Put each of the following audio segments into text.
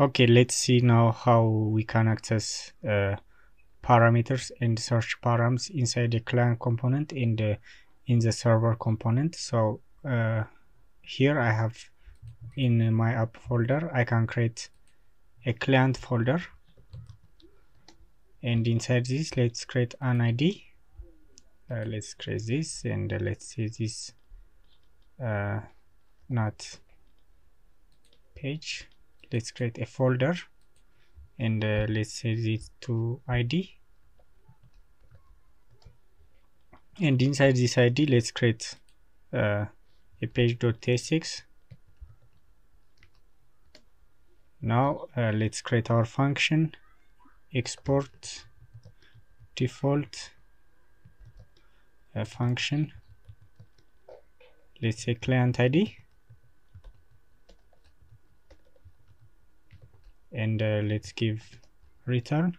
Okay, let's see now how we can access parameters and search params inside the client component in the server component. So here I have in my app folder, I can create a client folder, and inside this let's create an ID. Let's create this, and let's see this not page. Let's create a folder, and let's set it to ID, and inside this ID let's create a page.tsx. Now let's create our function, export default function, let's say client ID, and let's give return,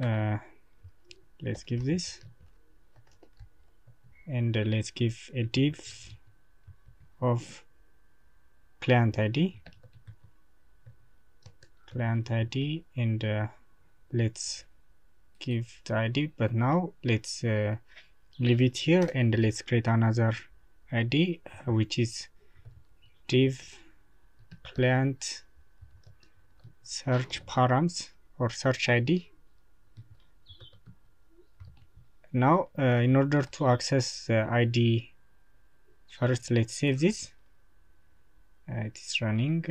let's give this, and let's give a div of client ID, and let's give the ID. But now let's leave it here, and let's create another ID, which is div client search params or search ID. Now in order to access the ID, first let's save this. It is running.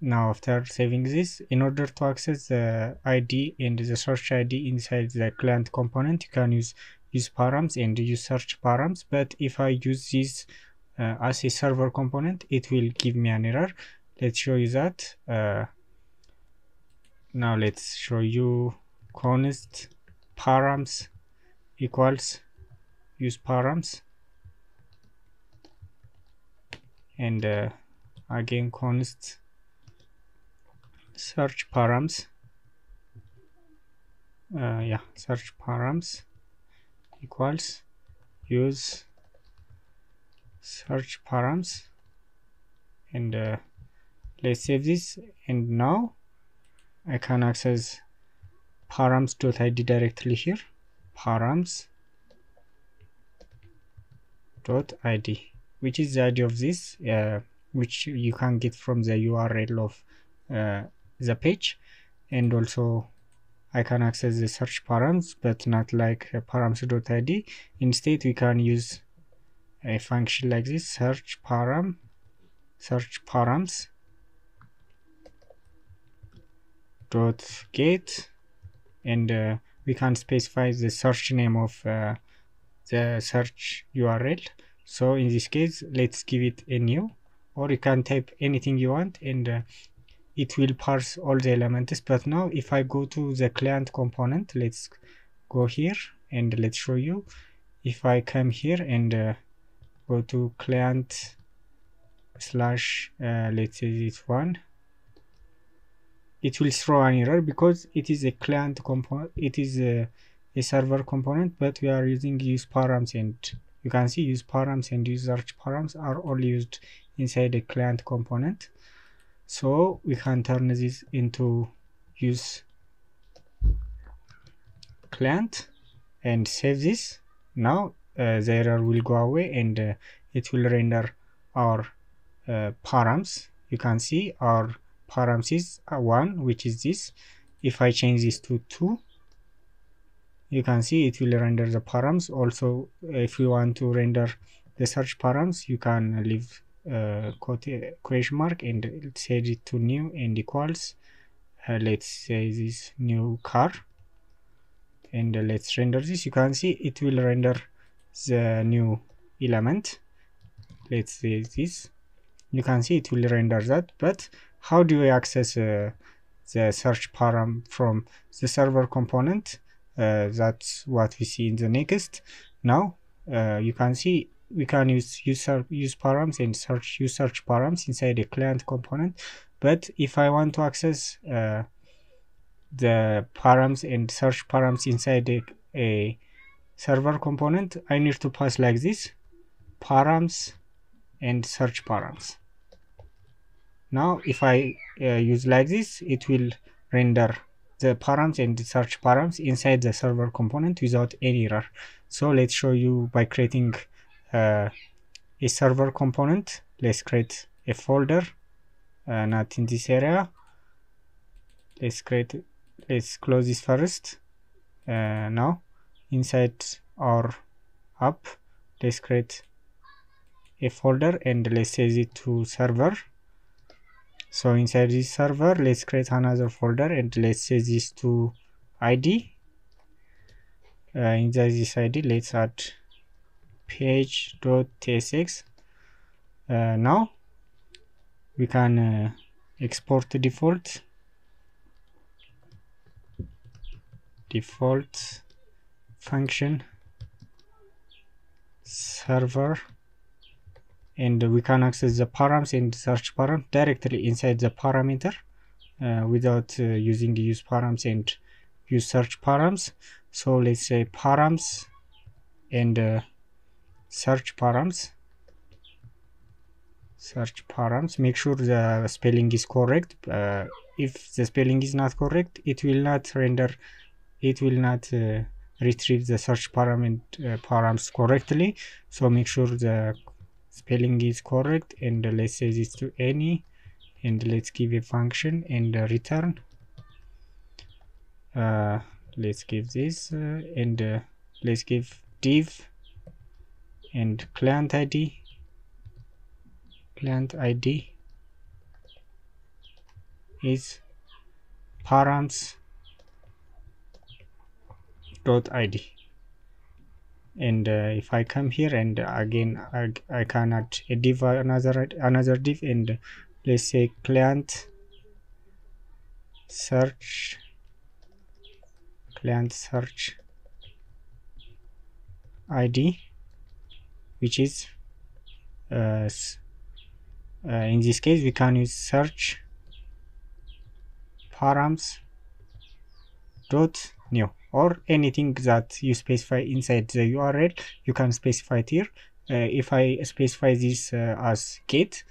Now after saving this, in order to access the ID and the search ID inside the client component, you can use params and use search params. but if I use this as a server component, it will give me an error. Let's show you that. Now let's show you const params equals use params, and again const search params, search params equals use search params, and let's save this. And now I can access params.id directly here, params.id, which is the ID of this, which you can get from the URL of the page. And also I can access the search params, but not like params.id. instead we can use a function like this, search param, search params dot get, and we can specify the search name of the search URL. So in this case let's give it a new, or you can type anything you want, and it will parse all the elements. But now if I go to the client component, let's go here, and let's show you. If I come here and go to client slash let's say this one, it will throw an error because it is a client component, it is a server component, but we are using use params, and you can see use params and use search params are all used inside the client component. So we can turn this into use client and save this. Now the error will go away, and it will render our params. You can see our params is 1, which is this. If I change this to 2, you can see it will render the params. Also if you want to render the search params, you can leave quotation mark and set it to new and equals, let's say this new car, and let's render this. You can see it will render the new element. Let's say this. You can see it will render that. But how do we access the search param from the server component? That's what we see in the next. Now you can see we can use params and use search params inside the client component. But if I want to access the params and search params inside a server component, I need to pass like this, params and search params. Now if I use like this, it will render the params and the search params inside the server component without any error. So let's show you by creating a server component. Let's create a folder, not in this area. Let's close this first. Now inside our app, let's create a folder and let's change it to server. So inside this server, let's create another folder and let's change this to ID. Inside this ID, let's add page.tsx. Now we can export the default function server, and we can access the params and search params directly inside the parameter without using the use params and use search params. So let's say params and search params. Make sure the spelling is correct. If the spelling is not correct, it will not render, it will not retrieve the search param and params correctly. So make sure the spelling is correct, and let's say this to any, and let's give a function and return. Let's give this and let's give div and client ID is params.id. And if I come here, and again I can add a div, another div, and let's say client search id, which is in this case we can use search params dot new, or anything that you specify inside the URL, you can specify it here. If I specify this as get,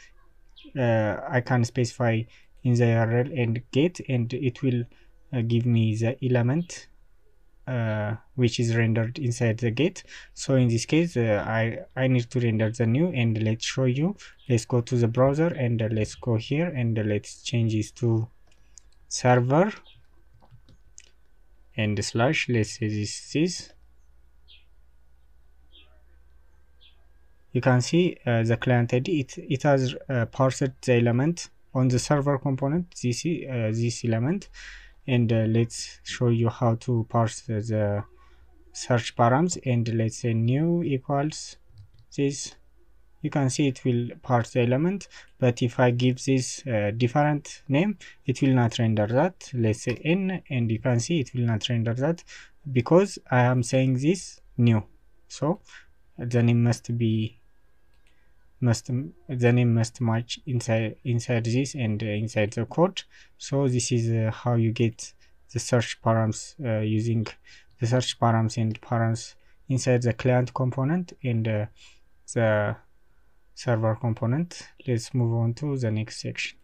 I can specify in the URL and get, and it will give me the element which is rendered inside the get. So in this case, I need to render the new, and let's show you. Let's go to the browser, and let's go here, and let's change this to server and slash, let's say this is. You can see the client ID, it has parsed the element on the server component, this element, and let's show you how to parse the search params, and let's say new equals this. You can see it will parse the element, but if I give this different name, it will not render that. Let's say n, and you can see it will not render that because I am saying this new. So the name must match inside this and inside the code. So this is how you get the search params using the search params and params inside the client component and the server component. Let's move on to the next section.